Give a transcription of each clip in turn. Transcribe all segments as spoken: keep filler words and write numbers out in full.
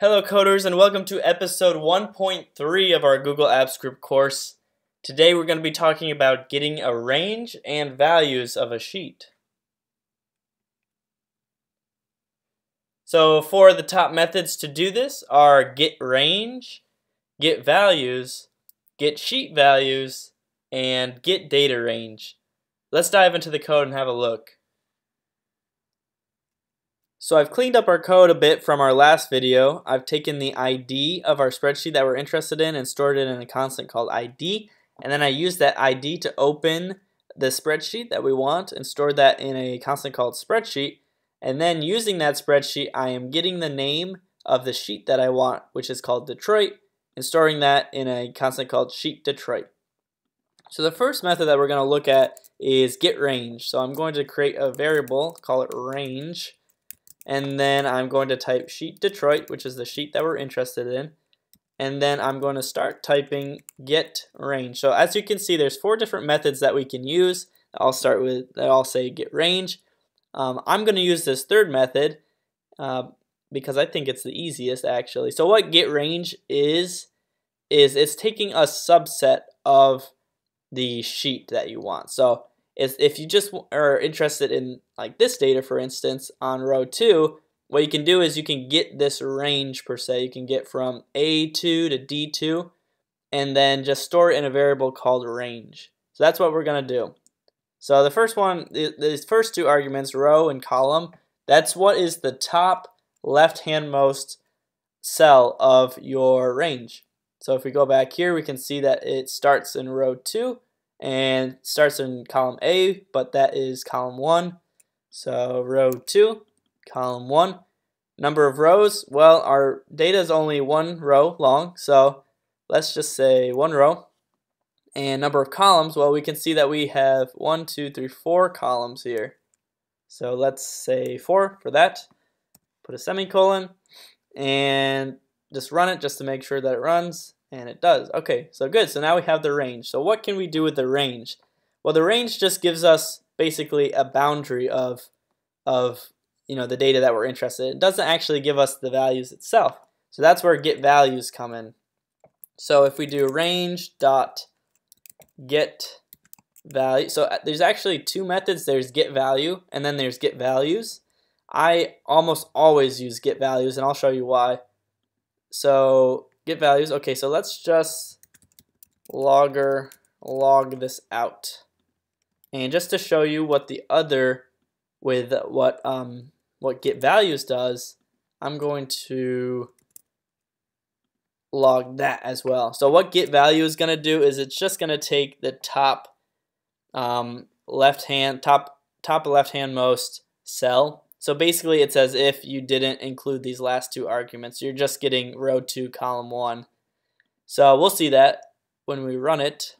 Hello coders and welcome to episode one point three of our Google Apps Script course. Today we're going to be talking about getting a range and values of a sheet. So four of the top methods to do this are getRange, getValues, getSheetValues, and getDataRange. Let's dive into the code and have a look. So I've cleaned up our code a bit from our last video. I've taken the I D of our spreadsheet that we're interested in and stored it in a constant called I D, and then I used that I D to open the spreadsheet that we want and stored that in a constant called spreadsheet, and then using that spreadsheet I am getting the name of the sheet that I want, which is called Detroit, and storing that in a constant called sheet Detroit. So the first method that we're going to look at is getRange. So I'm going to create a variable, call it range, and then I'm going to type sheet Detroit, which is the sheet that we're interested in, and then I'm going to start typing getRange. So as you can see, there's four different methods that we can use. I'll start with, they all say getRange. Um, I'm going to use this third method uh, because I think it's the easiest actually. So what getRange is, is it's taking a subset of the sheet that you want. So if you just are interested in like this data, for instance, on row two, what you can do is you can get this range per se. You can get from A two to D two and then just store it in a variable called range. So that's what we're going to do. So the first one, these first two arguments, row and column, that's what is the top left-handmost cell of your range. So if we go back here, we can see that it starts in row two and starts in column A, but that is column one. So row two, column one. Number of rows, well, our data is only one row long, so let's just say one row. And number of columns, well, we can see that we have one, two, three, four columns here. So let's say four for that. Put a semicolon and just run it just to make sure that it runs. And it does. Okay, so good. So now we have the range. So what can we do with the range? Well, the range just gives us basically a boundary of, of you know, the data that we're interested in. It doesn't actually give us the values itself. So that's where get values come in. So if we do range dot get value, so there's actually two methods. There's get value and then there's get values. I almost always use get values, and I'll show you why. So get values. Okay, so let's just logger log this out, and just to show you what the other with what um what get values does, I'm going to log that as well. So what get value is going to do is it's just going to take the top um, left hand top top left hand most cell. So basically it's as if you didn't include these last two arguments. You're just getting row two, column one. So we'll see that when we run it.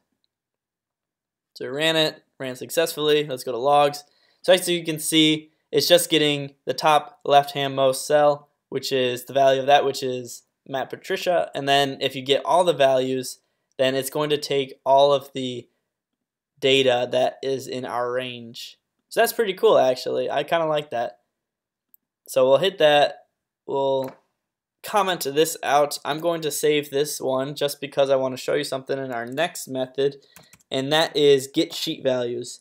So we ran it, ran successfully. Let's go to logs. So as you can see, it's just getting the top left-hand most cell, which is the value of that, which is Matt Patricia. And then if you get all the values, then it's going to take all of the data that is in our range. So that's pretty cool actually. I kind of like that. So we'll hit that, we'll comment this out. I'm going to save this one just because I want to show you something in our next method, and that is get sheet values.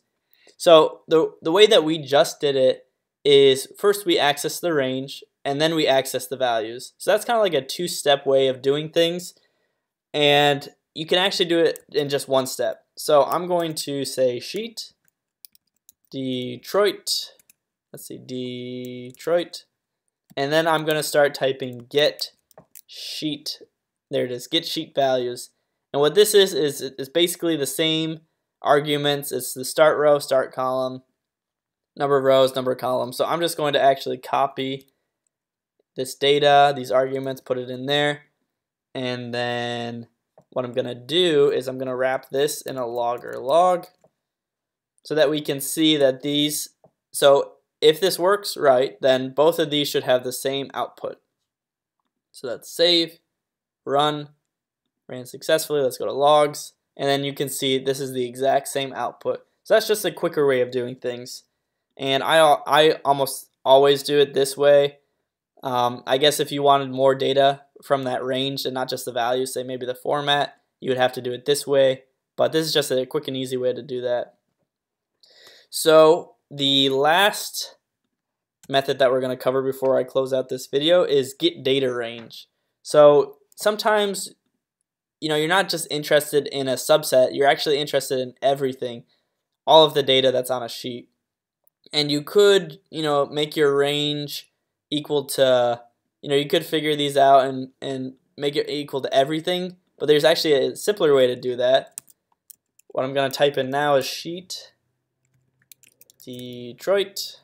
So the, the way that we just did it is first we access the range and then we access the values. So that's kind of like a two-step way of doing things, and you can actually do it in just one step. So I'm going to say sheet Detroit. Let's see, Detroit, and then I'm going to start typing get sheet. There it is, get sheet values. And what this is, is it's basically the same arguments. It's the start row, start column, number of rows, number of columns. So I'm just going to actually copy this data, these arguments, put it in there, and then what I'm going to do is I'm going to wrap this in a logger log so that we can see that these, so if this works right, then both of these should have the same output. So that's save, run, ran successfully. Let's go to logs, and then you can see this is the exact same output. So that's just a quicker way of doing things, and I, I almost always do it this way. Um, I guess if you wanted more data from that range and not just the value, say maybe the format, you would have to do it this way, but this is just a quick and easy way to do that. So the last method that we're going to cover before I close out this video is getDataRange. So sometimes, you know, you're not just interested in a subset, you're actually interested in everything, all of the data that's on a sheet. And you could, you know, make your range equal to, you know, you could figure these out and, and make it equal to everything, but there's actually a simpler way to do that. What I'm going to type in now is sheet Detroit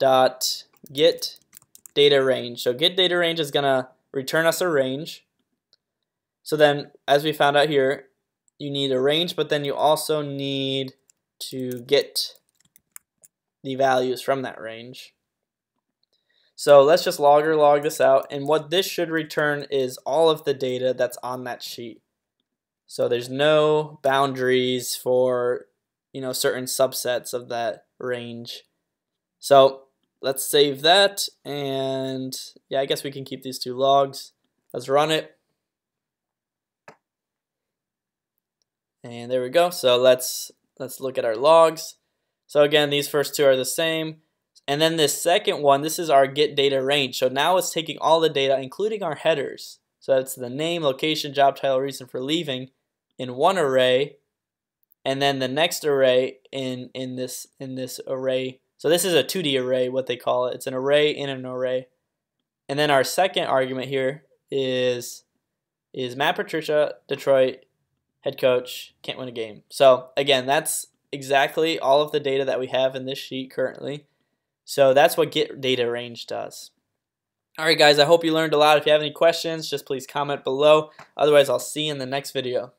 dot get data range. So get data range is going to return us a range. So then, as we found out here, you need a range, but then you also need to get the values from that range. So let's just logger log this out, and what this should return is all of the data that's on that sheet. So there's no boundaries for, you know, certain subsets of that range. So let's save that, and yeah, I guess we can keep these two logs. Let's run it. And there we go. So let's let's look at our logs. So again, these first two are the same. And then this second one, this is our get data range. So now it's taking all the data, including our headers. So that's the name, location, job title, reason for leaving in one array, and then the next array in in this in this array. So this is a two D array, what they call it. It's an array in an array. And then our second argument here is is Matt Patricia, Detroit head coach, can't win a game. So again, that's exactly all of the data that we have in this sheet currently. So that's what getDataRange does. Alright guys, I hope you learned a lot. If you have any questions, just please comment below. Otherwise, I'll see you in the next video.